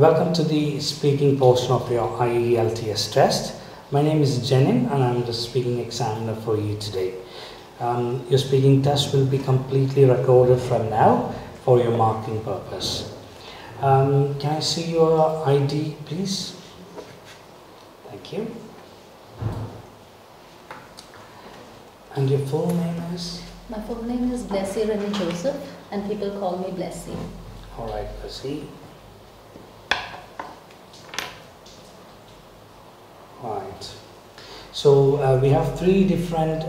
Welcome to the speaking portion of your IELTS test. My name is Jenin and I'm the speaking examiner for you today. Your speaking test will be completely recorded from now for your marking purpose. Can I see your ID, please? Thank you. And your full name is? My full name is Blessy René Joseph and people call me Blessy. Alright, Blessy. Right. So we have three different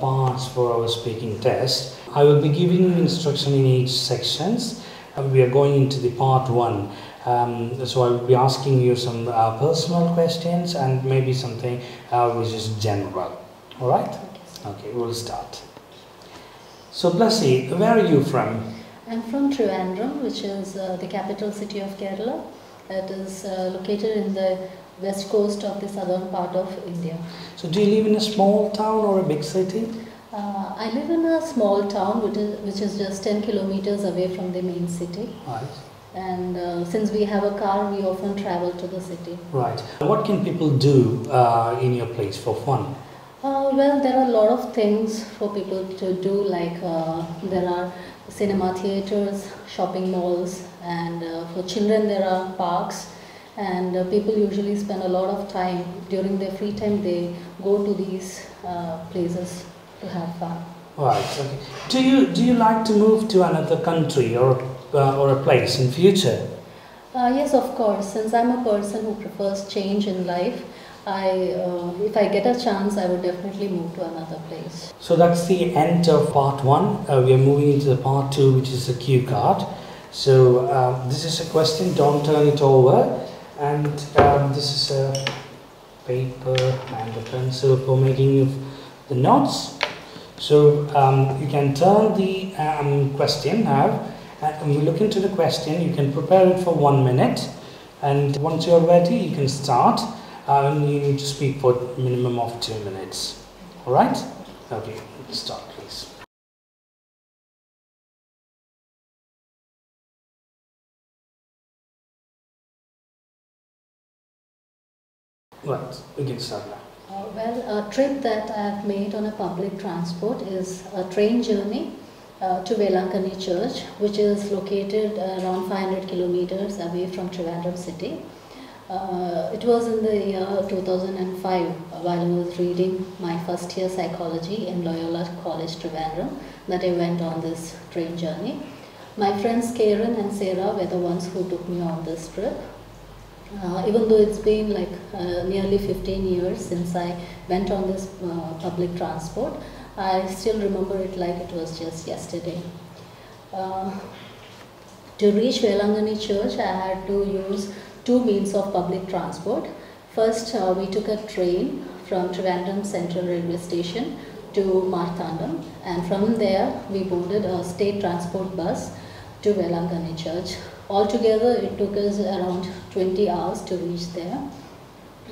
parts for our speaking test. I will be giving you instruction in each sections. We are going into the part one. So I will be asking you some personal questions and maybe something which is general. All right? Okay, we'll start. So Blessy, where are you from? I'm from Trivandrum, which is the capital city of Kerala. It is located in the west coast of the southern part of India. So do you live in a small town or a big city? I live in a small town which is just 10 kilometers away from the main city. Right. And since we have a car, we often travel to the city. Right. What can people do in your place for fun? Well, there are a lot of things for people to do, like there are cinema theatres, shopping malls, and for children there are parks. And people usually spend a lot of time during their free time. They go to these places to have fun. Right. Okay. Do you like to move to another country or a place in future? Yes, of course. Since I'm a person who prefers change in life, if I get a chance, I would definitely move to another place. So that's the end of part one. We are moving into the part two, which is the cue card. So this is a question. Don't turn it over. And this is a paper and a pencil for making the notes. So you can turn the question now, and you look into the question. You can prepare it for 1 minute, and once you are ready, you can start. You need to speak for a minimum of 2 minutes. All right? Okay, start, please. Right, we can start now. Well, a trip that I have made on a public transport is a train journey to Velankanni Church, which is located around 500 kilometers away from Trivandrum city. It was in the year 2005 while I was reading my first year psychology in Loyola College, Trivandrum, that I went on this train journey. My friends Karen and Sarah were the ones who took me on this trip. Even though it's been like nearly 15 years since I went on this public transport, I still remember it like it was just yesterday. To reach Velankanni Church, I had to use two means of public transport. First, we took a train from Trivandrum Central Railway Station to Marthandam, and from there we boarded a state transport bus to Velankanni Church. Altogether, it took us around 20 hours to reach there.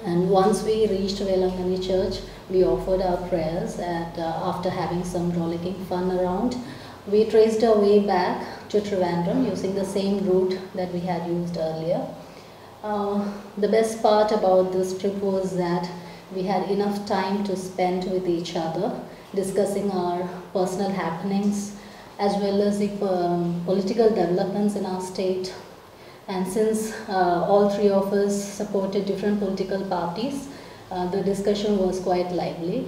And once we reached Velankanni Church, we offered our prayers, and after having some rollicking fun around, we traced our way back to Trivandrum using the same route that we had used earlier. The best part about this trip was that we had enough time to spend with each other, discussing our personal happenings, as well as the political developments in our state. And since all three of us supported different political parties, the discussion was quite lively.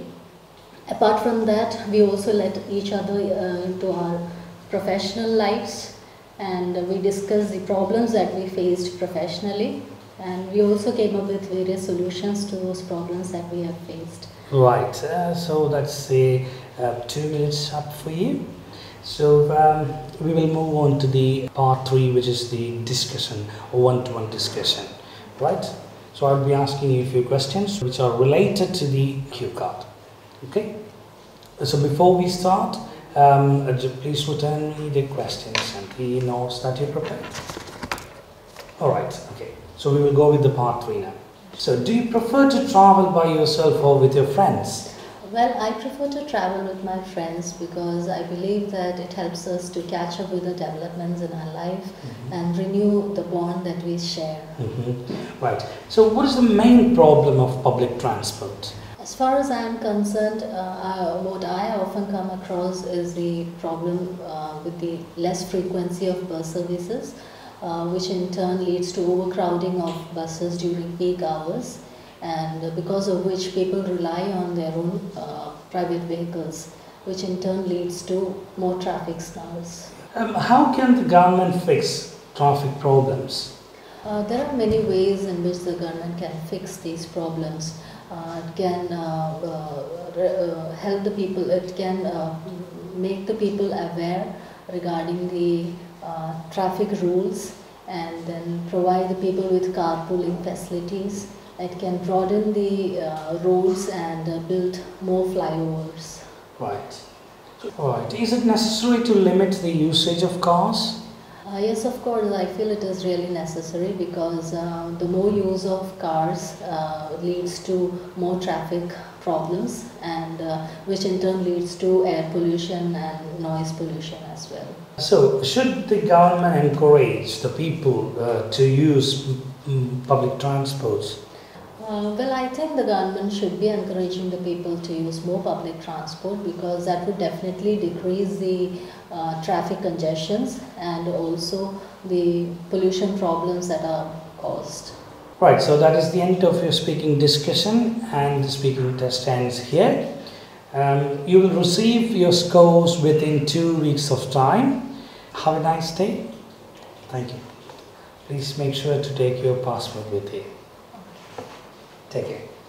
Apart from that, we also let each other into our professional lives, and we discussed the problems that we faced professionally, and we also came up with various solutions to those problems that we have faced. Right, so that's the 2 minutes up for you. So we will move on to the part three, which is the discussion or one-to-one discussion. Right, so I'll be asking you a few questions which are related to the cue card. Okay, so before we start, please return me the questions and the notes that you prepared. All right, okay, so we will go with the part three now. So do you prefer to travel by yourself or with your friends? Well, I prefer to travel with my friends because I believe that it helps us to catch up with the developments in our life and renew the bond that we share. Right. So what is the main problem of public transport? As far as I am concerned, what I often come across is the problem with the less frequency of bus services, which in turn leads to overcrowding of buses during peak hours, and because of which people rely on their own private vehicles, which in turn leads to more traffic snarls. How can the government fix traffic problems? There are many ways in which the government can fix these problems. It can help the people, it can make the people aware regarding the traffic rules, and then provide the people with carpooling facilities. It can broaden the roads and build more flyovers. Right. All right. Is it necessary to limit the usage of cars? Yes, of course. I feel it is really necessary because the more use of cars leads to more traffic problems, and which in turn leads to air pollution and noise pollution as well. So, should the government encourage the people to use public transports? Well, I think the government should be encouraging the people to use more public transport because that would definitely decrease the traffic congestions and also the pollution problems that are caused. Right, so that is the end of your speaking discussion, and the speaking test ends here. You will receive your scores within 2 weeks of time. Have a nice day. Thank you. Please make sure to take your passport with you. Take care.